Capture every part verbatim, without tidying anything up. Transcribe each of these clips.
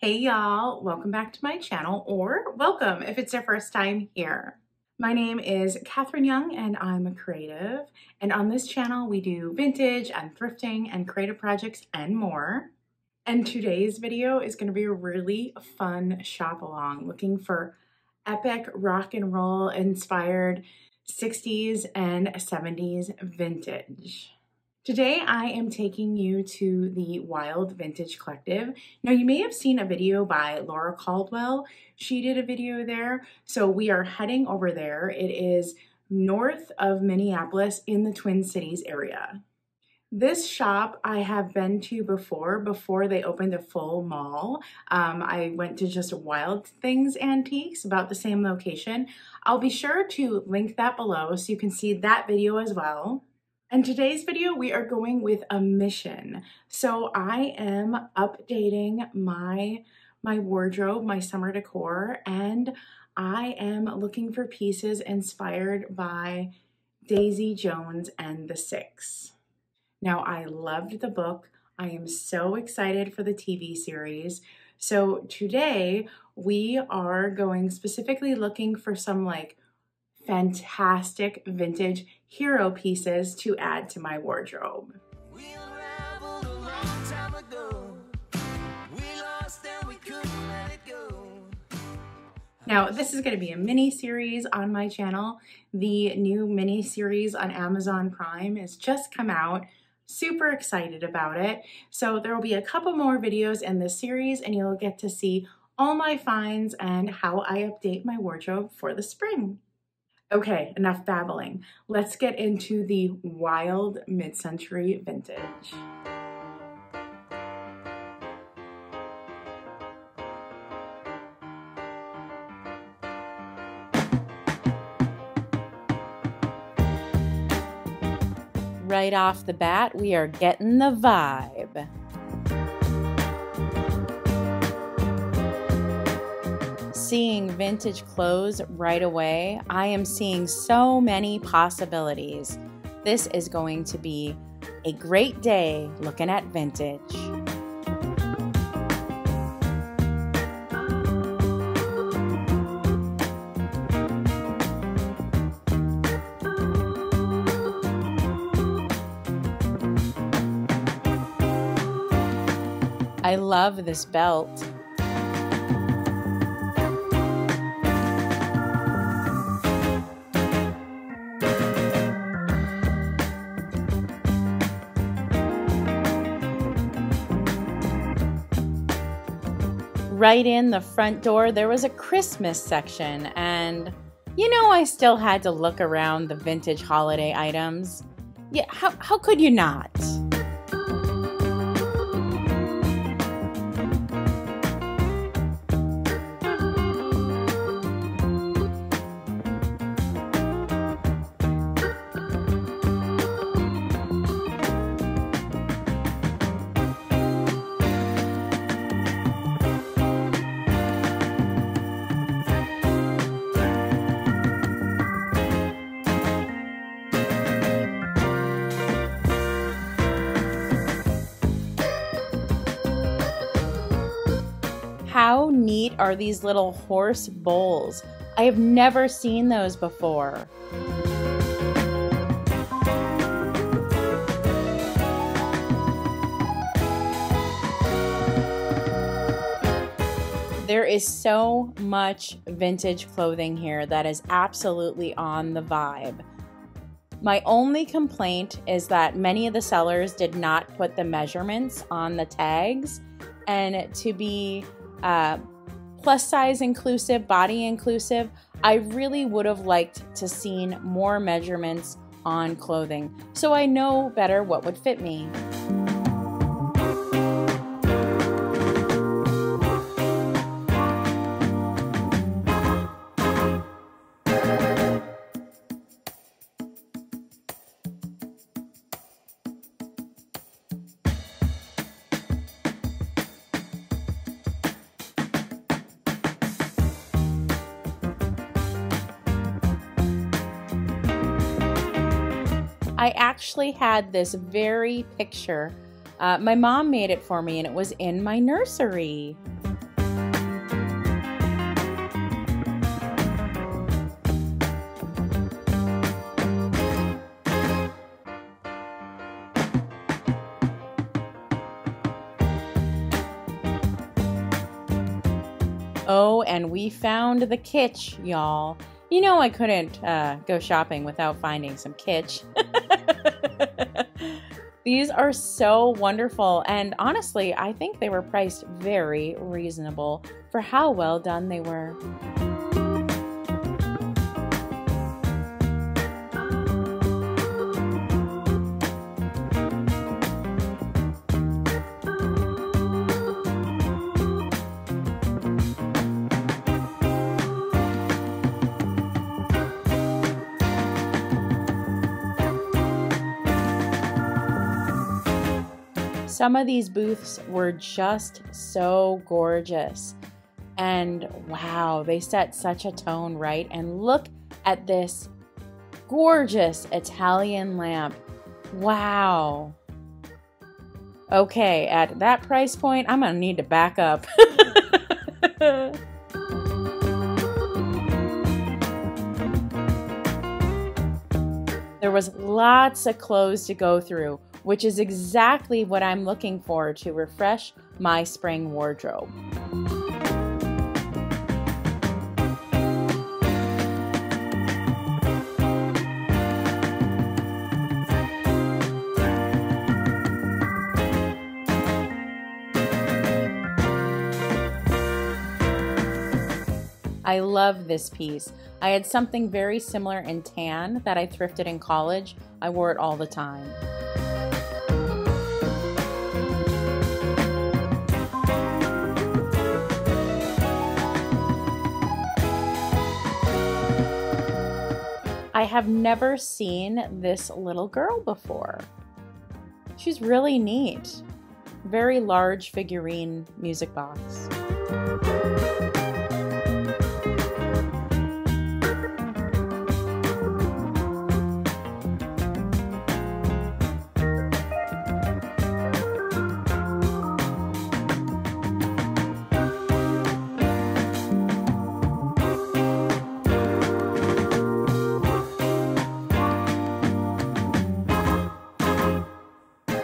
Hey y'all, welcome back to my channel, or welcome if it's your first time here. My name is Katherine Young and I'm a creative, and on this channel we do vintage and thrifting and creative projects and more. And today's video is going to be a really fun shop along, looking for epic rock and roll inspired sixties and seventies vintage. Today I am taking you to the Wild Vintage Collective. Now you may have seen a video by Laura Caldwell. She did a video there. So we are heading over there. It is north of Minneapolis in the Twin Cities area. This shop I have been to before, before they opened a full mall. Um, I went to just Wild Things Antiques, about the same location. I'll be sure to link that below so you can see that video as well. In today's video, we are going with a mission. So I am updating my, my wardrobe, my summer decor, and I am looking for pieces inspired by Daisy Jones and the Six. Now, I loved the book. I am so excited for the T V series. So today, we are going specifically looking for some like fantastic vintage hero pieces to add to my wardrobe. We unraveled a long time ago. We lost and we couldn't let it go. Now, this is going to be a mini series on my channel. The new mini series on Amazon Prime has just come out. Super excited about it. So there will be a couple more videos in this series and you'll get to see all my finds and how I update my wardrobe for the spring. Okay, enough babbling. Let's get into the wild mid-century vintage. Right off the bat, we are getting the vibe. Seeing vintage clothes right away, I am seeing so many possibilities. This is going to be a great day looking at vintage. I love this belt. Right in the front door, there was a Christmas section, and you know, I still had to look around the vintage holiday items. Yeah, how, how could you not? How neat are these little horse bowls? I have never seen those before. There is so much vintage clothing here that is absolutely on the vibe. My only complaint is that many of the sellers did not put the measurements on the tags, and to be Uh, plus size inclusive, body inclusive, I really would have liked to seen more measurements on clothing so I know better what would fit me. I actually had this very picture. Uh, my mom made it for me and it was in my nursery. Oh, and we found the kitsch, y'all. You know I couldn't uh, go shopping without finding some kitsch. These are so wonderful, and honestly, I think they were priced very reasonable for how well done they were. Some of these booths were just so gorgeous, and wow, they set such a tone, right? And look at this gorgeous Italian lamp. Wow. Okay, at that price point, I'm gonna need to back up. There was lots of clothes to go through, which is exactly what I'm looking for to refresh my spring wardrobe. I love this piece. I had something very similar in tan that I thrifted in college. I wore it all the time. I have never seen this little girl before. She's really neat. Very large figurine music box.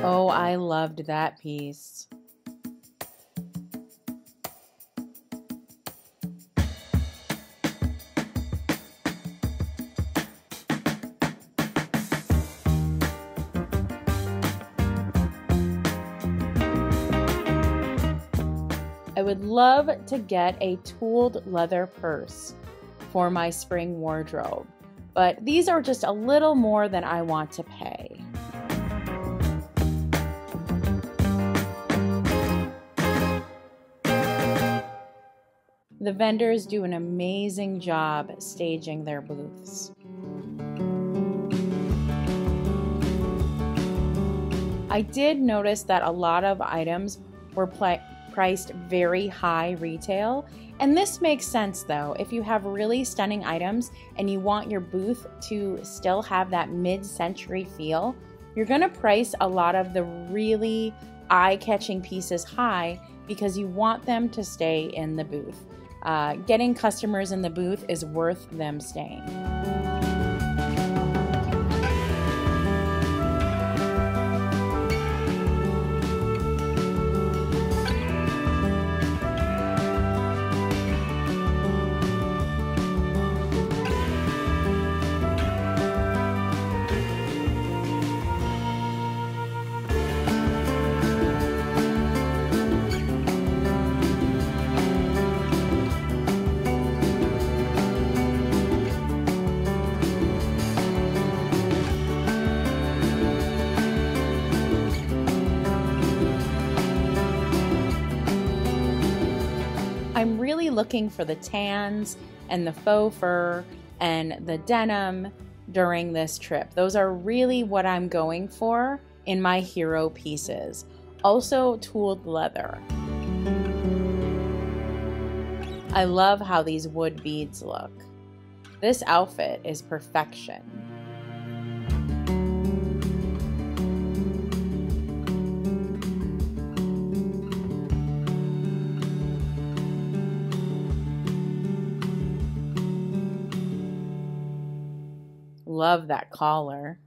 Oh, I loved that piece. I would love to get a tooled leather purse for my spring wardrobe, but these are just a little more than I want to pay. The vendors do an amazing job staging their booths. I did notice that a lot of items were priced very high retail, and this makes sense though. If you have really stunning items and you want your booth to still have that mid-century feel, you're gonna price a lot of the really eye-catching pieces high because you want them to stay in the booth. Uh, getting customers in the booth is worth them staying. I'm really looking for the tans and the faux fur and the denim during this trip. Those are really what I'm going for in my hero pieces. Also tooled leather. I love how these wood beads look. This outfit is perfection. Love that collar.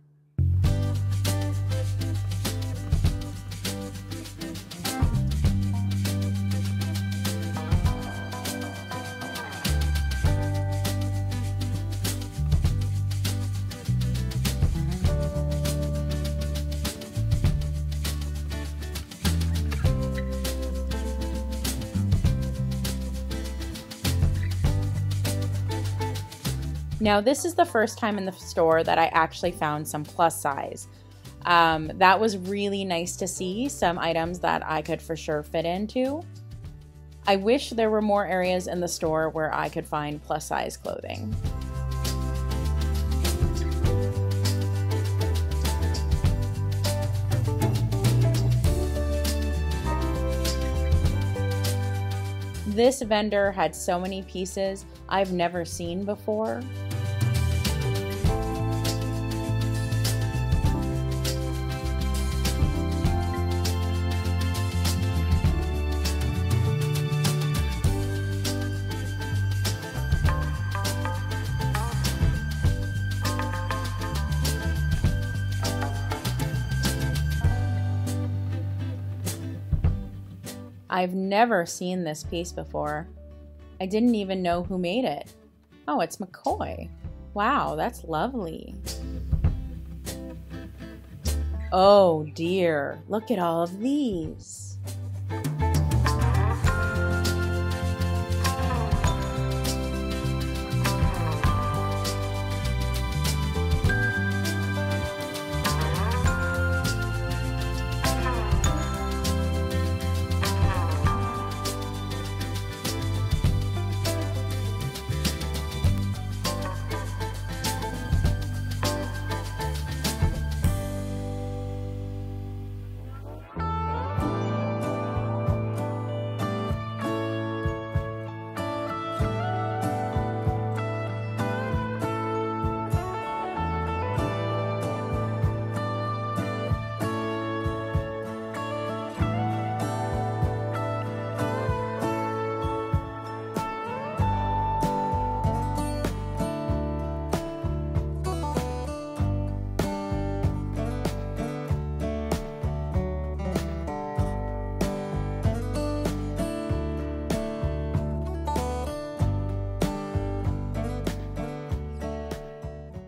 Now, this is the first time in the store that I actually found some plus size. Um, that was really nice to see some items that I could for sure fit into. I wish there were more areas in the store where I could find plus size clothing. This vendor had so many pieces I've never seen before. I've never seen this piece before. I didn't even know who made it. Oh, it's McCoy. Wow, that's lovely. Oh dear, look at all of these.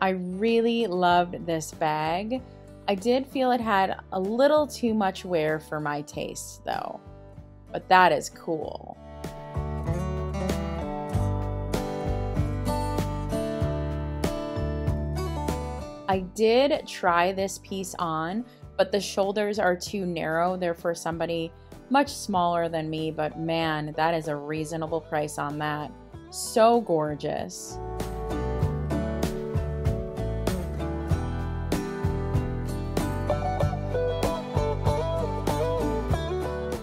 I really loved this bag. I did feel it had a little too much wear for my taste though, but that is cool. I did try this piece on, but the shoulders are too narrow. They're for somebody much smaller than me, but man, that is a reasonable price on that. So gorgeous.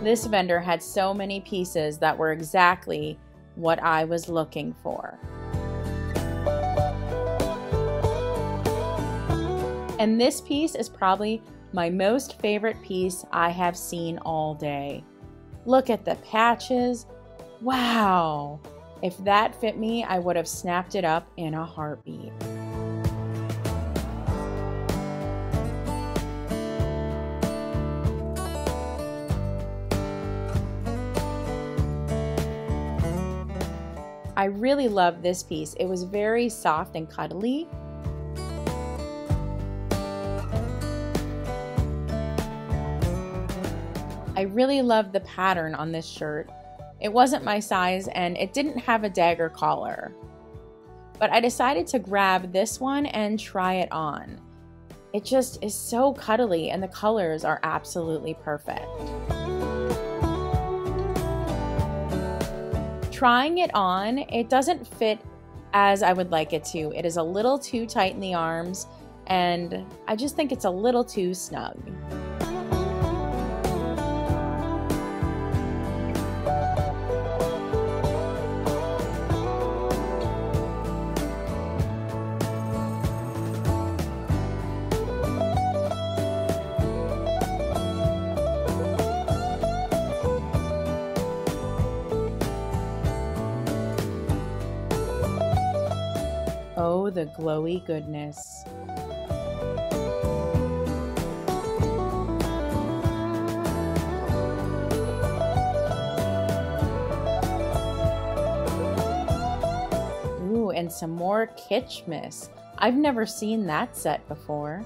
This vendor had so many pieces that were exactly what I was looking for. And this piece is probably my most favorite piece I have seen all day. Look at the patches. Wow! If that fit me, I would have snapped it up in a heartbeat. I really loved this piece. It was very soft and cuddly. I really loved the pattern on this shirt. It wasn't my size and it didn't have a dagger collar. But I decided to grab this one and try it on. It just is so cuddly and the colors are absolutely perfect. Trying it on, it doesn't fit as I would like it to. It is a little too tight in the arms, and I just think it's a little too snug. Oh, the glowy goodness. Ooh, and some more kitschmas. I've never seen that set before.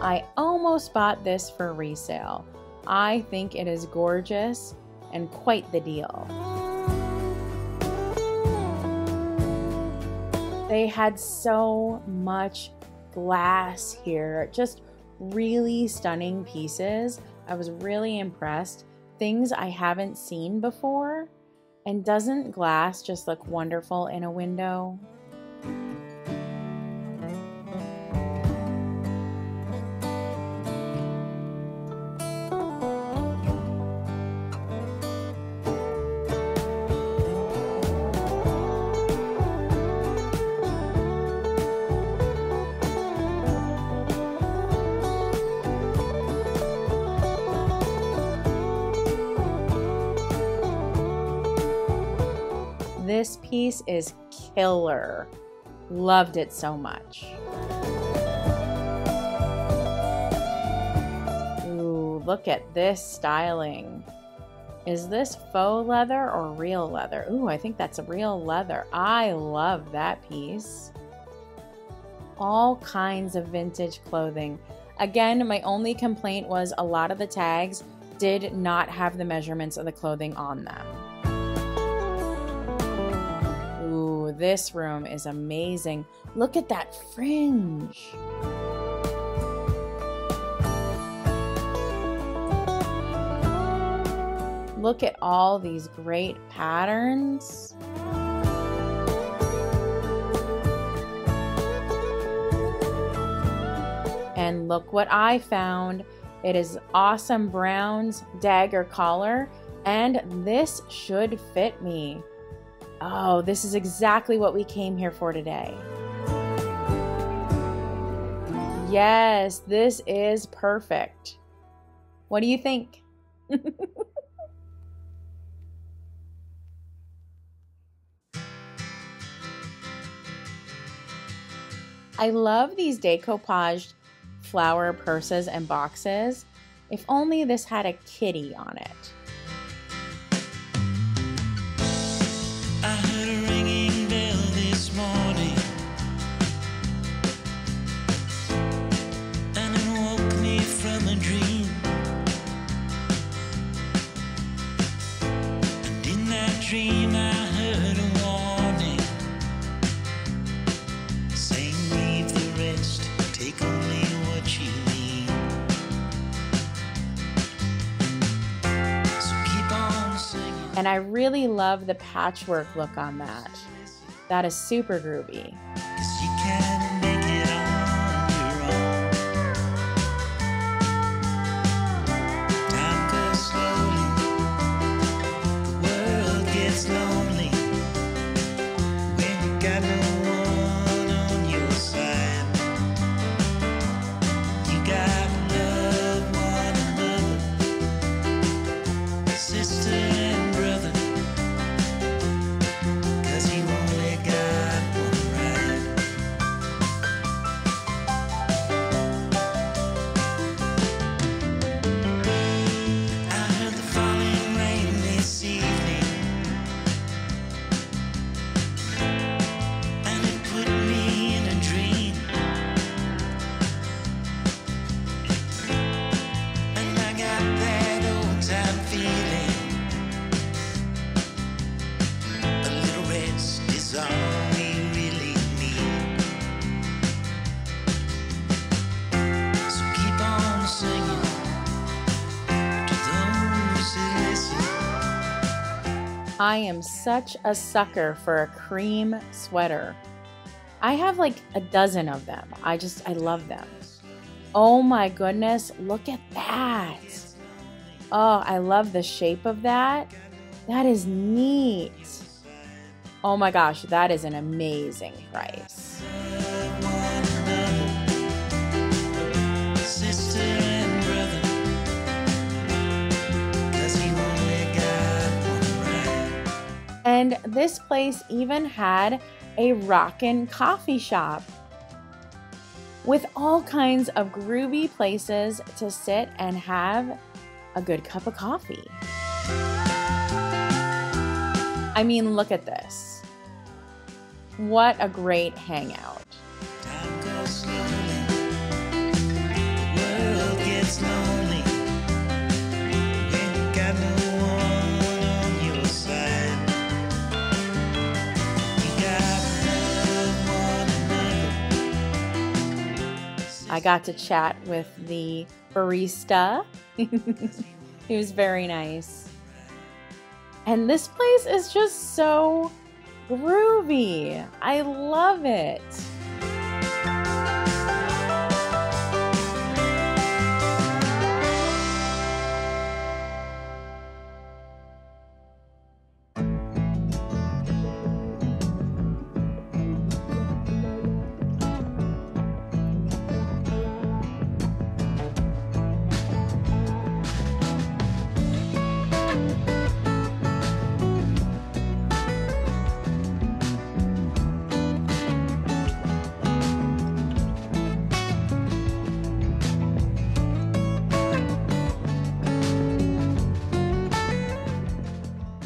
I almost bought this for resale. I think it is gorgeous and quite the deal. They had so much glass here, just really stunning pieces. I was really impressed. Things I haven't seen before. And doesn't glass just look wonderful in a window? This piece is killer. Loved it so much. Ooh, look at this styling. Is this faux leather or real leather? Ooh, I think that's real leather. I love that piece. All kinds of vintage clothing. Again, my only complaint was a lot of the tags did not have the measurements of the clothing on them. This room is amazing. Look at that fringe. Look at all these great patterns. And look what I found. It is Awesome Brown's dagger collar, and this should fit me. Oh, this is exactly what we came here for today. Yes, this is perfect. What do you think? I love these decoupaged flower purses and boxes. If only this had a kitty on it. Dream, I heard a warning saying, leave the rest, take only what you need. So keep on singing. And I really love the patchwork look on that. That is super groovy. I am such a sucker for a cream sweater. I have like a dozen of them. I just, I love them. Oh my goodness, look at that. Oh, I love the shape of that. That is neat. Oh my gosh, that is an amazing price. And this place even had a rockin' coffee shop with all kinds of groovy places to sit and have a good cup of coffee. I mean, look at this. What a great hangout. Time goes slowly. The world gets lonely. When you got no one on your side. You got no one. I got to chat with the barista. He was very nice. And this place is just so groovy. I love it.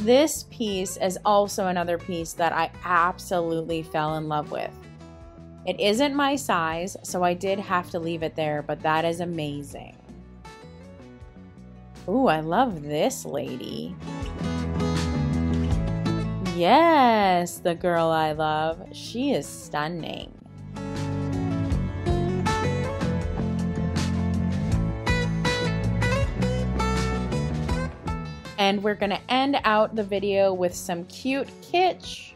This piece is also another piece that I absolutely fell in love with. It isn't my size, so I did have to leave it there, but that is amazing. Ooh, I love this lady. Yes, the girl I love. She is stunning. And we're gonna end out the video with some cute kitsch.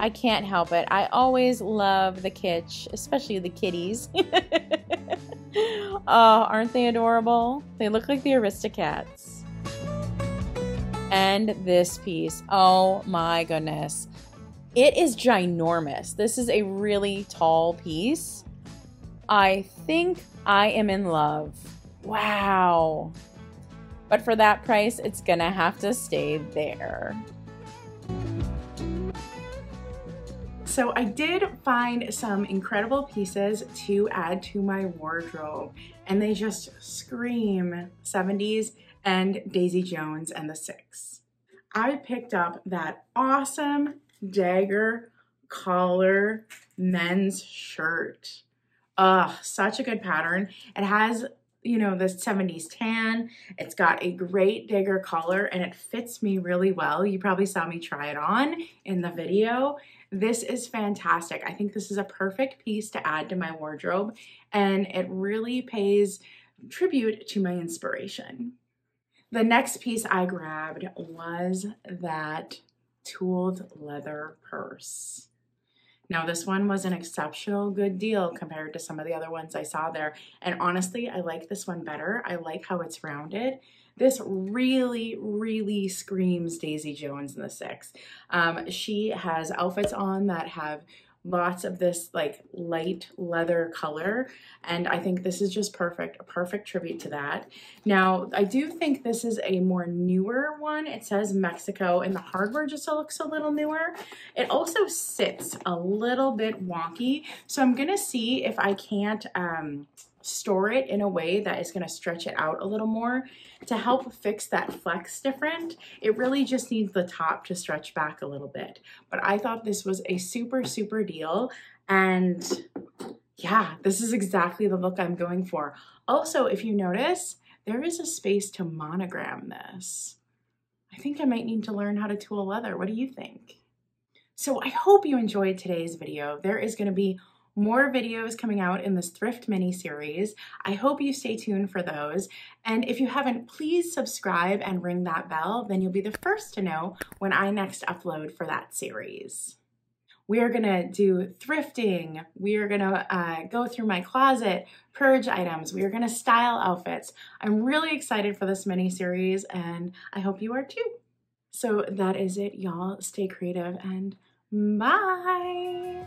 I can't help it. I always love the kitsch, especially the kitties. Oh, aren't they adorable? They look like the Aristocats. And this piece, oh my goodness. It is ginormous. This is a really tall piece. I think I am in love. Wow. But for that price, it's gonna have to stay there. So I did find some incredible pieces to add to my wardrobe, and they just scream seventies and Daisy Jones and the Six. I picked up that awesome dagger collar men's shirt. Ugh, such a good pattern. It has, you know, this seventies tan. It's got a great dagger collar and it fits me really well. You probably saw me try it on in the video. This is fantastic. I think this is a perfect piece to add to my wardrobe, and it really pays tribute to my inspiration. The next piece I grabbed was that tooled leather purse. Now, this one was an exceptional good deal compared to some of the other ones I saw there. And honestly, I like this one better. I like how it's rounded. This really, really screams Daisy Jones and the Six. Um, she has outfits on that have lots of this like light leather color. And I think this is just perfect, a perfect tribute to that. Now, I do think this is a more newer one. It says Mexico and the hardware just looks a little newer. It also sits a little bit wonky. So I'm gonna see if I can't um, store it in a way that is gonna stretch it out a little more to help fix that flex different. It really just needs the top to stretch back a little bit. But I thought this was a super, super deal. And yeah, this is exactly the look I'm going for. Also, if you notice, there is a space to monogram this. I think I might need to learn how to tool leather. What do you think? So I hope you enjoyed today's video. There is gonna be more videos coming out in this thrift mini series. I hope you stay tuned for those. And if you haven't, please subscribe and ring that bell. Then you'll be the first to know when I next upload for that series. We're gonna do thrifting. We're gonna uh, go through my closet, purge items. We're gonna style outfits. I'm really excited for this mini series, and I hope you are too. So that is it, y'all. Stay creative and bye.